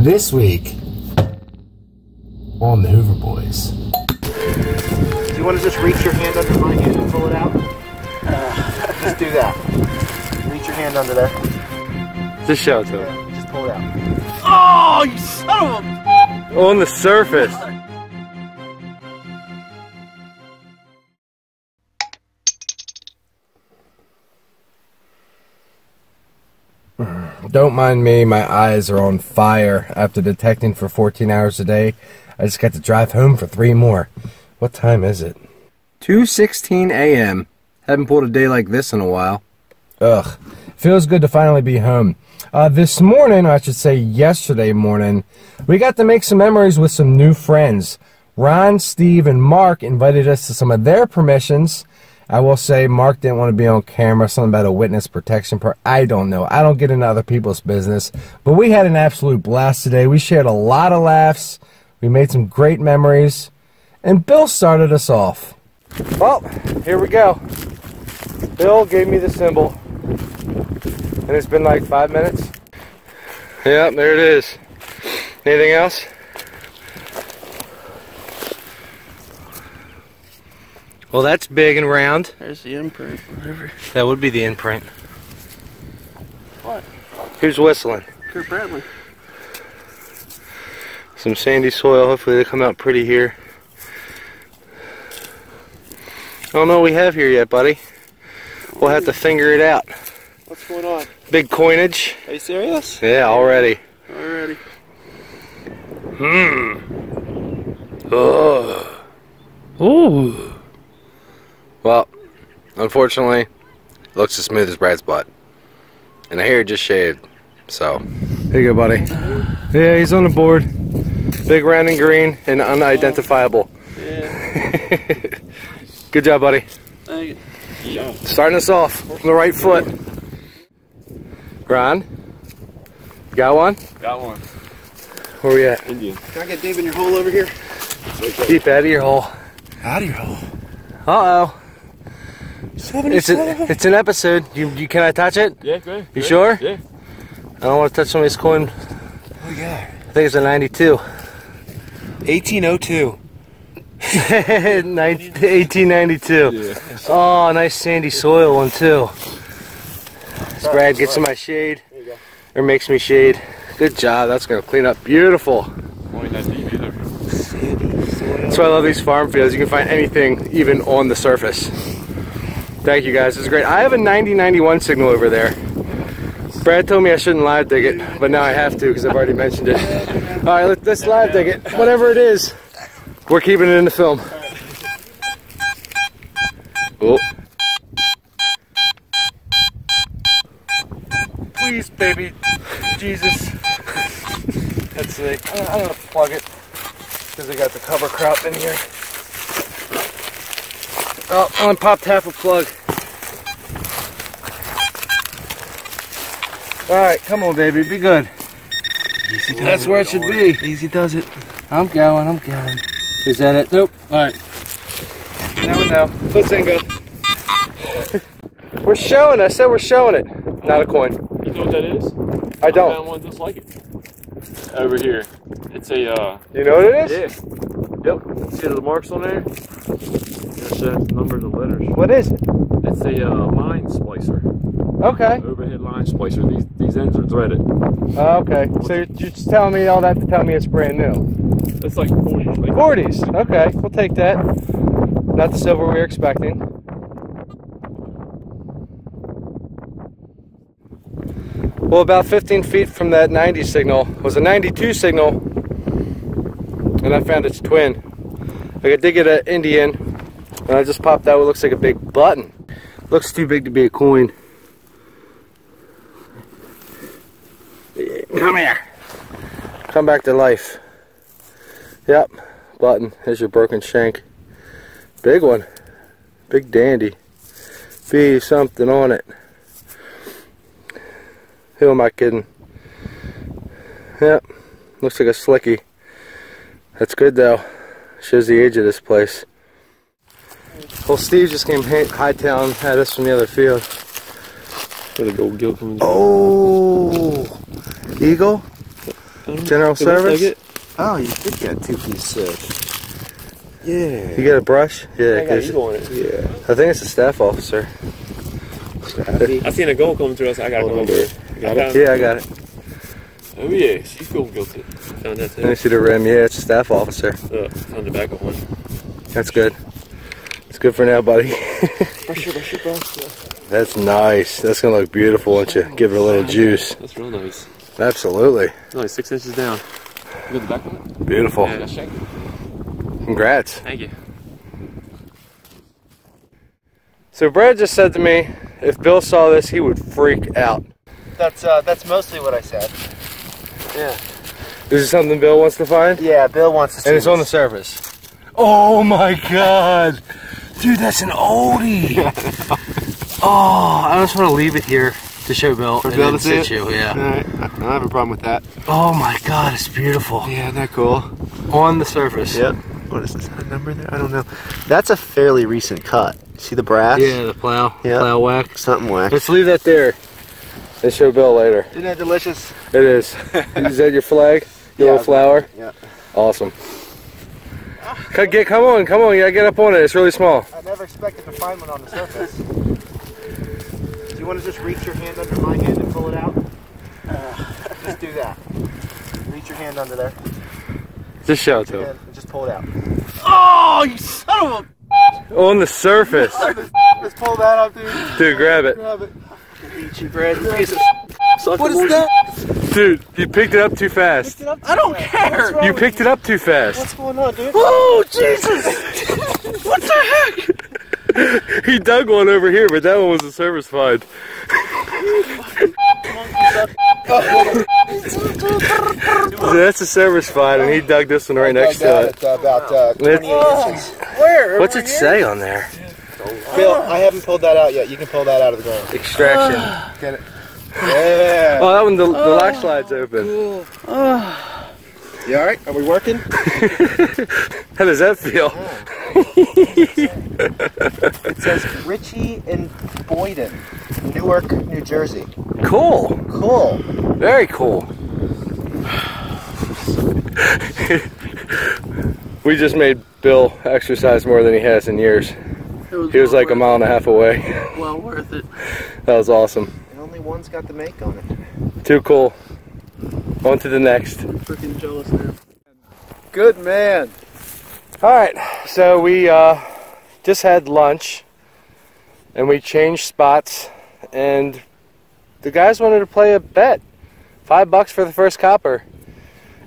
This week on the Hoover Boys. Do you want to just reach your hand under my hand and pull it out? Just do that. Reach your hand under there. Just show it to him. Just pull it out. Oh, you son of a... On the surface. Don't mind me, my eyes are on fire. After detecting for 14 hours a day, I just got to drive home for 3 more. What time is it? 2:16 a.m. Haven't pulled a day like this in a while. Ugh. Feels good to finally be home. This morning, or I should say yesterday morning, we got to make some memories with some new friends. Ron, Steve, and Mark invited us to some of their permissions. I will say Mark didn't want to be on camera, something about a witness protection part. I don't know. I don't get into other people's business. But we had an absolute blast today. We shared a lot of laughs. We made some great memories. And Bill started us off. Well, here we go. Bill gave me the symbol. And it's been like 5 minutes. Yeah, there it is. Anything else? Well, that's big and round. There's the imprint, whatever. That would be the imprint. What? Who's whistling? Kurt Bradley. Some sandy soil. Hopefully they come out pretty here. I don't know what we have here yet, buddy. We'll have to figure it out. What's going on? Big coinage. Are you serious? Yeah, already. Already. Oh. Ooh. Well, unfortunately, it looks as smooth as Brad's butt. And I hear it just shaved, so. Here you go, buddy. Yeah, he's on the board. Big, round, and green, and unidentifiable. Yeah. Good job, buddy. Thank you. Starting us off on the right foot. Ron, got one? Got one. Where we at? Indian. Can I get deep in your hole over here? Okay. Deep out of your hole. Out of your hole? Uh-oh. It's an episode. You can I touch it? Yeah, go ahead. You sure? Yeah. I don't want to touch somebody's coin. Oh yeah. I think it's a 92. 1802. 1892. Yeah. Oh, nice sandy soil one too. Brad gets in my shade. There you go. Or makes me shade. Good job. That's gonna clean up beautiful. That's why I love these farm fields. You can find anything even on the surface. Thank you guys. This is great. I have a 9091 signal over there. Brad told me I shouldn't live dig it, but now I have to because I've already mentioned it. All right, let's live dig it. Whatever it is, we're keeping it in the film. Oh. Please, baby. Jesus. That's it. I'm going to plug it. Because I got the cover crop in here. Oh, I popped half a plug. Alright, come on, baby, be good. Easy does That's it, where it should be. Easy does it. I'm going. Is that it? Nope. Alright. Now we know. Let's go. We're showing. I said we're showing it. Not a coin. You know what that is? I don't. I found one just like it. Over here. It's a, You know what it is? Yeah. Yep. See the marks on there? There's numbers and letters. What is it? It's a, line splicer. Okay. Overhead line splicer. These ends are threaded. Okay. So you're just telling me all that to tell me it's brand new? It's like 40s. Like 40s. Okay. We'll take that. Not the silver we were expecting. Well, about 15 feet from that 90 signal was a 92 signal. And I found its twin. I did get an Indian, and I just popped out what looks like a big button. Looks too big to be a coin. Come here. Come back to life. Yep, button. Here's your broken shank. Big one. Big dandy. Be something on it. Who am I kidding? Yep, looks like a slicky. That's good though. Shows the age of this place. Well, Steve just came hightown at us from the other field. Got a gold gill coming. Oh, eagle. General service? Like oh, you did get two-piece suit. Yeah. You got a brush? Yeah. I got you on it. Yeah. I think it's a staff officer. I seen a gold coming through us. So I gotta come over here. Yeah, I got it. Oh yeah, she's cool guilty. Found that too. Let me see the rim. Yeah, it's a staff officer. Oh, it's on the back of one. That's good. It's good for now, buddy. Brush your brush. That's nice. That's gonna look beautiful once you give it a little juice. That's real nice. Absolutely. It's only 6 inches down. You got the back of it? Beautiful. Yeah, that's shaking. Congrats. Thank you. So Brad just said to me, if Bill saw this, he would freak out. That's mostly what I said. Yeah. This is something Bill wants to find? Yeah, Bill wants to see. And it's on the surface. Oh my God. Dude, that's an oldie. Oh, I just want to leave it here to show Bill. For Bill to see it? Yeah. Right. I don't have a problem with that. Oh my God, it's beautiful. Yeah, isn't that cool? On the surface. Yep. What is this? That number there? I don't know. That's a fairly recent cut. See the brass? Yeah, the plow. Yep. Plow whack. Something whack. Let's leave that there. And show Bill later. Isn't that delicious? It is. Is that your flag? Your little flower? Yeah. Awesome. Come on, you gotta get up on it. It's really small. I never expected to find one on the surface. Do you want to just reach your hand under my hand and pull it out? Just do that. Reach your hand under there. Just show it to him. Just pull it out. Oh, you son of a... On the surface. Let's pull that up, dude. Dude, grab it. Grab it. You, Brad. What is that? Dude, you picked it up too fast. I don't care. You picked it up too fast. What's going on, dude? Oh, Jesus! What the heck? He dug one over here, but that one was a service find. That's a service find, and he dug this one right next to it. About 28 inches. Where? What's it say on there? Bill, I haven't pulled that out yet. You can pull that out of the ground. Extraction. Get it. Yeah. Oh, that one, the lock slide's open. Cool. You alright? Are we working? How does that feel? Yeah. It says Richie and Boyden, Newark, New Jersey. Cool. Cool. Very cool. We just made Bill exercise more than he has in years. He was like a mile and a half away. Well worth it. That was awesome. And only one's got the make on it. Too cool. On to the next. I'm freaking jealous now. Good man. Alright, so we just had lunch. And we changed spots. And the guys wanted to play a bet. $5 for the first copper.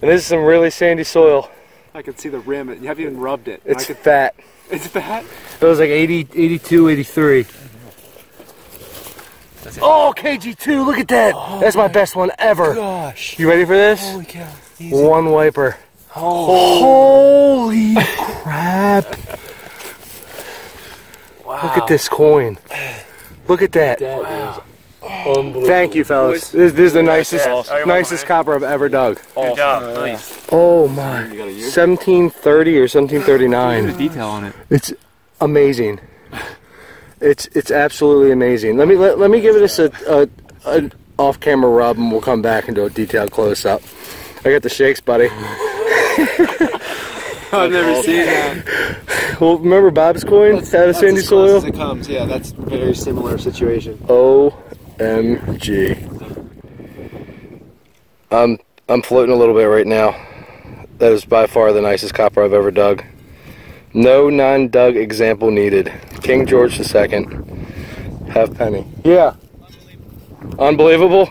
And this is some really sandy soil. I can see the rim. You haven't even rubbed it. It's fat. It's fat? It was like 80, 82, 83. Oh, KG2, look at that. Oh, that's my best one ever. Gosh. You ready for this? Holy cow. Easy. One wiper. Oh. Holy crap. Wow. Look at this coin. Look at that. That wow. Unbelievable. Thank you, fellas. This is the nicest copper I've ever dug. Awesome. Good job. Nice. Oh my. 1730 or 1739. There's a detail on it. It's amazing. It's absolutely amazing. Let me give this a off-camera rub, and we'll come back and do a detailed close-up. I got the shakes, buddy. I've never seen that. Well, remember Bob's coin out of sandy soil? As it comes, yeah. That's a very similar situation. Oh. MG. I'm floating a little bit right now. That is by far the nicest copper I've ever dug. No non-dug example needed. King George II. Half penny. Yeah. Unbelievable.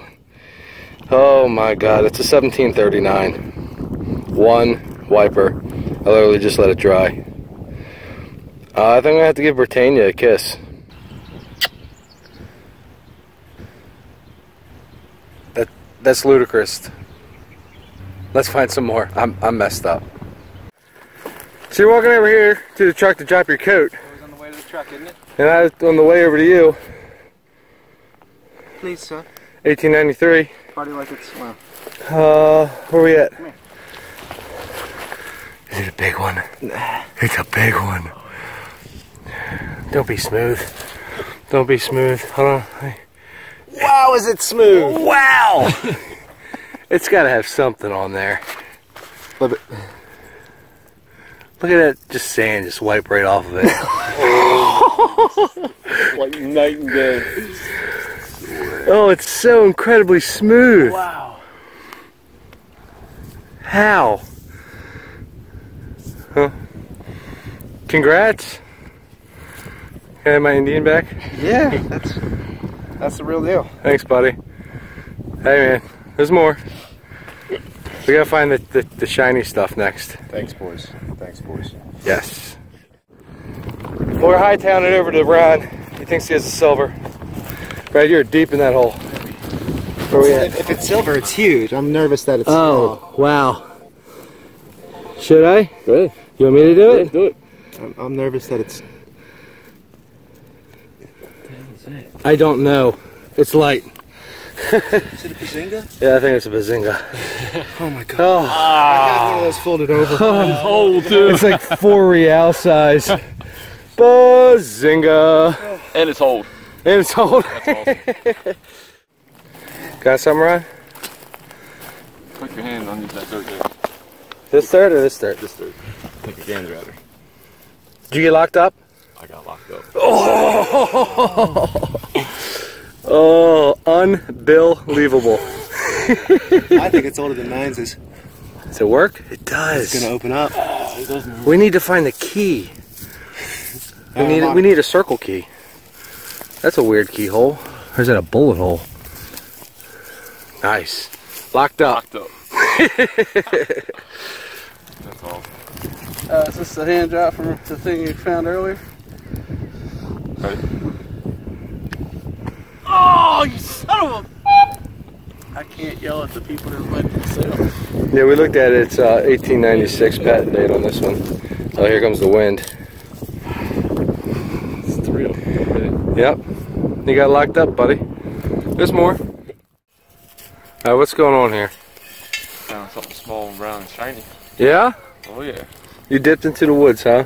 Oh my God, it's a 1739. One wiper. I literally just let it dry. I think I have to give Britannia a kiss. That's ludicrous. Let's find some more. I'm messed up. So you're walking over here to the truck to drop your coat. I was on the way to the truck, isn't it? And I was on the way over to you. Please, sir. 1893. Party like it's well. Where are we at? Come here. Is it a big one? Nah. It's a big one. Don't be smooth. Don't be smooth. Hold on. Wow, is it smooth? Wow! It's got to have something on there. Flip it. Look at that, just sand just wipe right off of it. Like night and day. Oh, it's so incredibly smooth. Wow. How? Huh? Congrats. Can I have my Indian back? Yeah, that's the real deal. Thanks, buddy. Hey, man, there's more. We gotta find the shiny stuff next. Thanks, boys. Thanks, boys. Yes. Well, we're high-town it over to Ron. He thinks he has a silver. Brad, you're deep in that hole. Where we at? If it's silver, it's huge. I'm nervous that it's small. Oh, wow. Should I? Go ahead. You want me to do it? Do it. I'm nervous that it's... What the hell is that? I don't know. It's light. Is it a bazinga? Yeah, I think it's a bazinga. Oh my god. Oh. I got one of those folded over. Oh, dude. It's like 4 real size. Bazinga. And it's old. And it's old. That's awesome. Got something, Ryan? Put your hand underneath that dirt there. This dirt or this dirt? This dirt. Take your gander at her. Did you get locked up? I got locked up. Oh! Oh, unbelievable. I think it's older than mine is. Does it work? It does. It's gonna open up. It doesn't. We need to find the key. We need a circle key. That's a weird keyhole. Or is that a bullet hole? Nice. Locked up. Locked up. That's all. Is this the hand drop from the thing you found earlier? Right. Oh, you son of a... I can't yell at the people that are letting themselves. Yeah, we looked at it. It's 1896 patent date on this one. Oh, here comes the wind. It's the real thing. Yep. You got locked up, buddy. There's more. Alright, what's going on here? Found something small and brown and shiny. Yeah? Oh, yeah. You dipped into the woods, huh?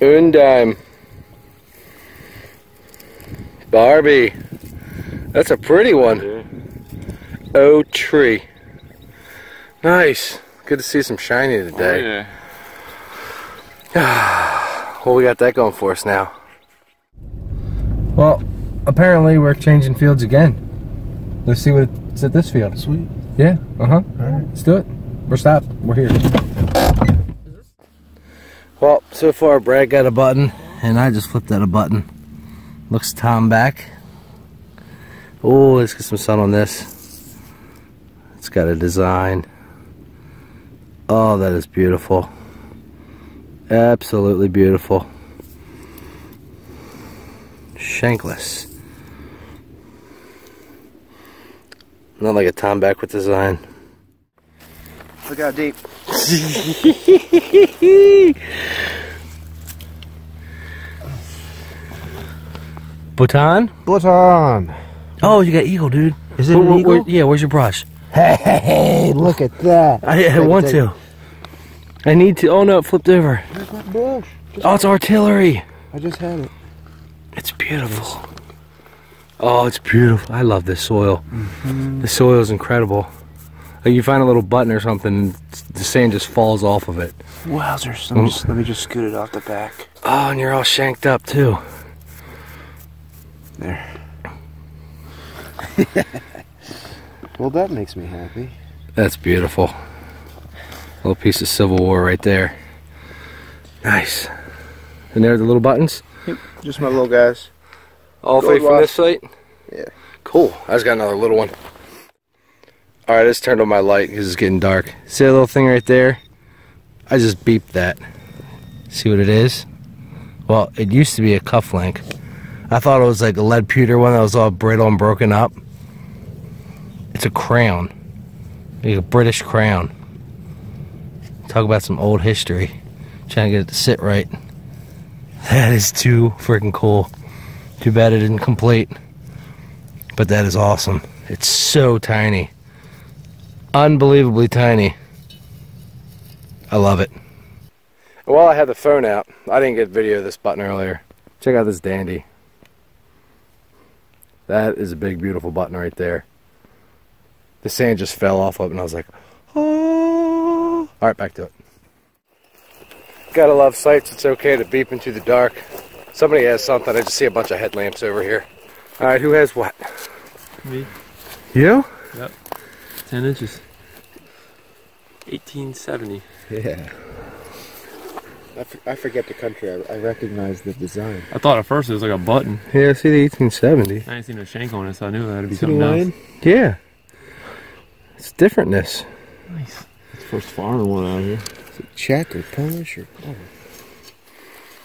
One dime. Barbie, that's a pretty one. Oh, tree. Nice. Good to see some shiny today. Oh, yeah. Well, we got that going for us now. Well, apparently we're changing fields again. Let's see what's at this field. Sweet. Yeah. All right. Let's do it. We're stopped. We're here. Well, so far Brad got a button, and I just flipped out a button. Looks Tombac. Oh, let's get some sun on this. It's got a design. Oh, that is beautiful. Absolutely beautiful. Shankless. Not like a Tombac with design. Look how deep. Bhutan? Bhutan. Oh, you got eagle, dude. Is it an eagle? Yeah, where's your brush? Hey, look at that. I want to. I need to. Oh, no, it flipped over. Where's my brush? Oh, it's artillery. I just had it. It's beautiful. Oh, it's beautiful. I love this soil. Mm-hmm. The soil is incredible. Like you find a little button or something, and the sand just falls off of it. Wowzers. Let me just scoot it off the back. Oh, and you're all shanked up, too. There. Well, that makes me happy. That's beautiful. Little piece of Civil War right there. Nice. And there are the little buttons? Yep. Just my little guys. All the way from this site? Yeah. Cool. I just got another little one. Alright, I just turned on my light because it's getting dark. See that little thing right there? I just beeped that. See what it is? Well, it used to be a cuff link. I thought it was like a lead pewter one that was all brittle and broken up. It's a crown. Like a British crown. Talk about some old history. Trying to get it to sit right. That is too freaking cool. Too bad it didn't complete. But that is awesome. It's so tiny. Unbelievably tiny. I love it. While I had the phone out, I didn't get video of this button earlier. Check out this dandy. That is a big, beautiful button right there. the sand just fell off of it, and I was like, oh. All right, back to it. Gotta love sights. It's okay to beep into the dark. Somebody has something. I just see a bunch of headlamps over here. All right, who has what? Me. You? Yep. 10 inches. 1870. Yeah. I forget the country. I recognize the design. I thought at first it was like a button. Yeah, I see the 1870. I didn't see no shank on it, so I knew it had to be something else. Yeah. It's differentness. Nice. It's the first foreign one out here. Is it Czech or Polish or...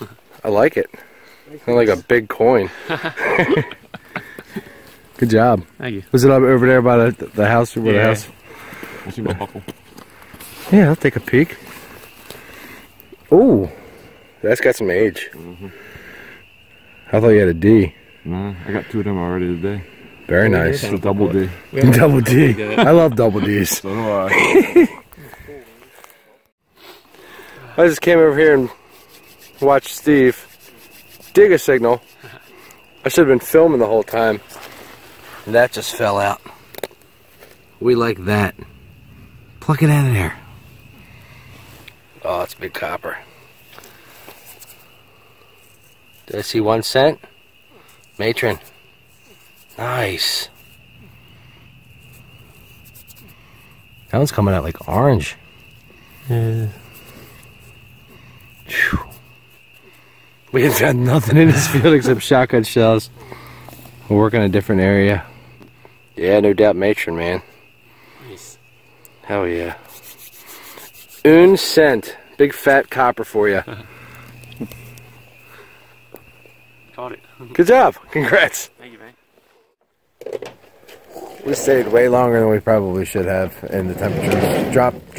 Oh. I like it. It's like a big coin. Good job. Thank you. Was it up over there by the house? Where yeah. The house? I see my buckle. Yeah, I'll take a peek. Oh, that's got some age. Mm-hmm. I thought you had a D. Nah, I got two of them already today. Very nice. It's a double D. Double D. I love double Ds. So do I. I just came over here and watched Steve dig a signal. I should have been filming the whole time. And that just fell out. We like that. Pluck it out of there. Oh, it's a big copper. Did I see 1 cent? Matron. Nice. That one's coming out like orange. Yeah. Whew. We have got nothing in this field except shotgun shells. We're working a different area. Yeah, no doubt, matron, man. Nice. Hell yeah. 1 cent. Big fat copper for you. Caught it. Good job. Congrats. Thank you, man. We stayed way longer than we probably should have, and the temperature dropped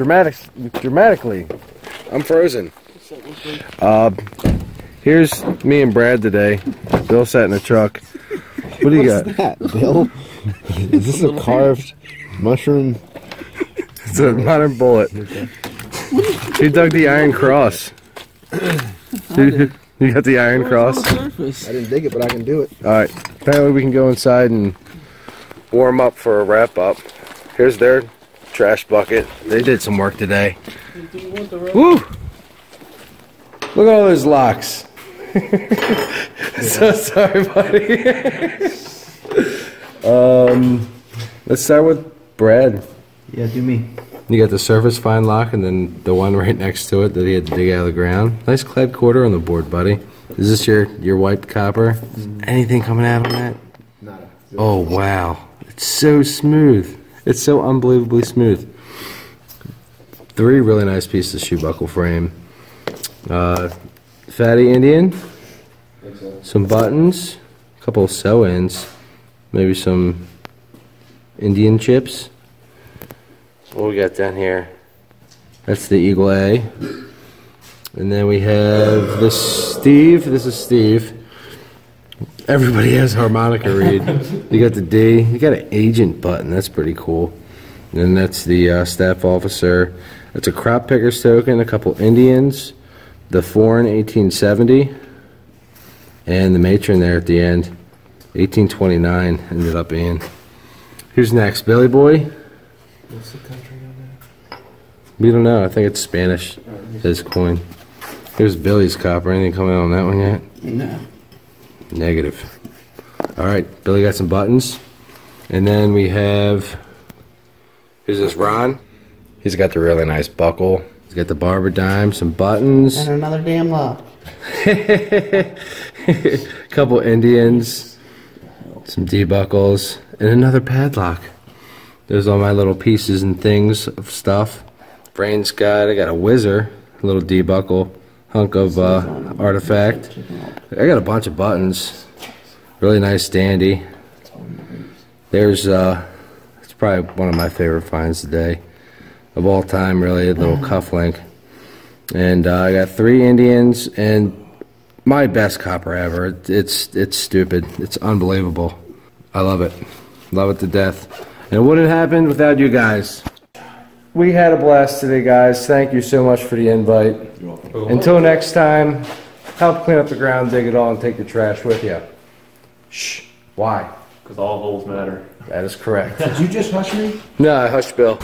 dramatically. I'm frozen. Here's me and Brad today. Bill sat in the truck. What do you got? That, Bill? Is this a carved mushroom? It's a modern bullet. He dug the iron cross. You got the iron cross? I didn't dig it, but I can do it. Alright, apparently we can go inside and warm up for a wrap up. Here's their trash bucket. They did some work today. Woo! Look at all those locks. So sorry, buddy. Let's start with Brad. Yeah, do me. You got the surface fine lock and then the one right next to it that he had to dig out of the ground. Nice clad quarter on the board, buddy. Is this your white copper? Anything coming out on that? Nada. Oh, wow. It's so smooth. It's so unbelievably smooth. 3 really nice pieces of shoe buckle frame. Fatty Indian. Some buttons. A couple of sew-ins. Maybe some Indian chips. What we got down here? That's the Eagle A. And then we have this Steve. This is Steve. Everybody has harmonica reed. You got the D. You got an agent button. That's pretty cool. And then that's the staff officer. That's a crop picker's token, a couple Indians, the foreign 1870, and the matron there at the end. 1829 ended up being. Who's next? Billy Boy? What's the country on that? We don't know. I think it's Spanish. His coin. Here's Billy's copper. Anything coming on that one yet? No. Negative. All right. Billy got some buttons, and then we have. Who's this? Ron. He's got the really nice buckle. He's got the barber dime, some buttons, and another damn lock. Couple Indians, some D buckles, and another padlock. There's all my little pieces and things of stuff. Brain's got, I got a whizzer, a little D-buckle, hunk of artifact. I got a bunch of buttons. Really nice dandy. There's, it's probably one of my favorite finds today. Of all time, really, a little cuff link. And I got 3 Indians and my best copper ever. It's stupid. It's unbelievable. I love it. Love it to death. And it wouldn't happen without you guys. We had a blast today, guys. Thank you so much for the invite. You're welcome. Until next time, help clean up the ground, dig it all, and take your trash with you. Shh. Why? Because all holes matter. That is correct. Did you just hush me? No, I hushed Bill.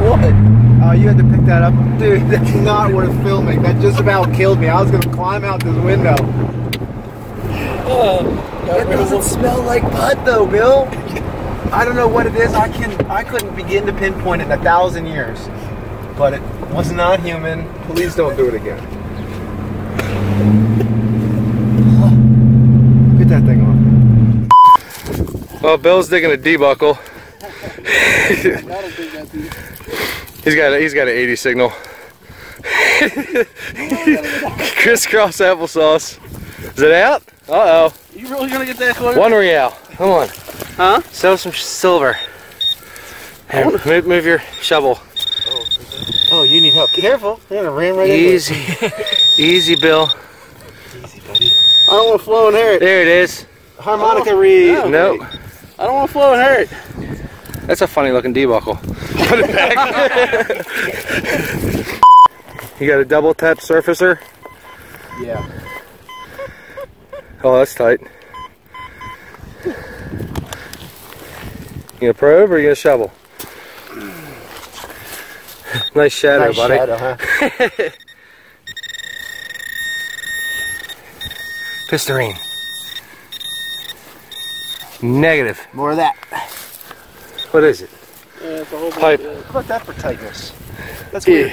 Oh, you had to pick that up. Dude, that's not worth filming. That just about killed me. I was going to climb out this window. It doesn't smell like bud though, Bill. I don't know what it is. I couldn't begin to pinpoint it in 1,000 years. But it was not human. Please don't do it again. Get that thing off. Well, Bill's digging a debuckle. He's got an 80 signal. Crisscross applesauce. Is it out? Uh oh. You really gonna get that corner? One real. Come on. Huh? Sell some silver. Hey, move your shovel. Oh, you need help. Careful. You're gonna ram right Easy. In Easy, Bill. Easy, buddy. I don't want to flow and hurt. There it is. Harmonica reed. Oh, nope. I don't want to flow and hurt. That's a funny looking debacle. Put it back. You got a double tap surfacer? Yeah. Oh, that's tight. You gonna probe or you gonna shovel? Nice shadow, nice buddy. Shadow, huh? Pistarine. Negative. More of that. What is it? Yeah, it's a whole pipe. How about that for tightness? That's weird.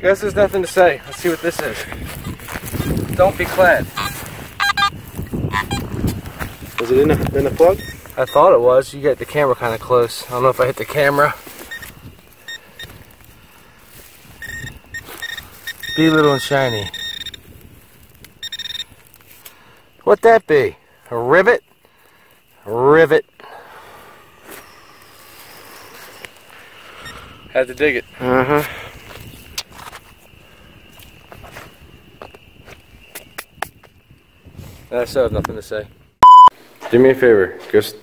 Guess there's nothing to say. Let's see what this is. Don't be clad. Was it in the plug? I thought it was. You got the camera kind of close. I don't know if I hit the camera. Be little and shiny. What'd that be? A rivet? Rivet. Had to dig it. Uh-huh. I still have nothing to say. Do me a favor.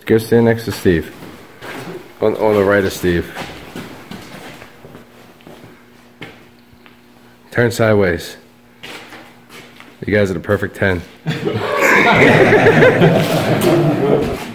Go stand next to Steve. On the right of Steve. Turn sideways. You guys are the perfect 10.